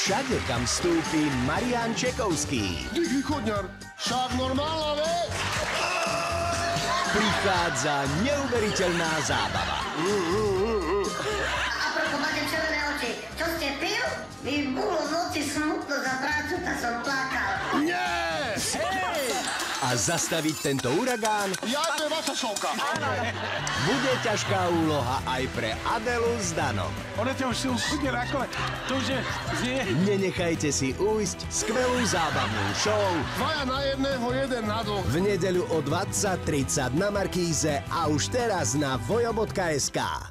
Všade, kam vstúpi Marián Čekovský. Díky, chodňar, však normálna vec. Prichádza neuveriteľná zábava. A prečo máte červené oči? Čo ste pil? Mi bolo v noci smutno za prácu, tak som plakal. Nie! Hej! A zastaviť tento uragán... Ja to je vaša šovka. Bude ťažká úloha aj pre Adelu s Danom. Ona ťa už si uschudne na kole. To už je... Nenechajte si ujsť skvelú zábavnú show. 2 na 1, 1 na 2. V nedeľu o 20:30 na Markíze a už teraz na vojo.sk.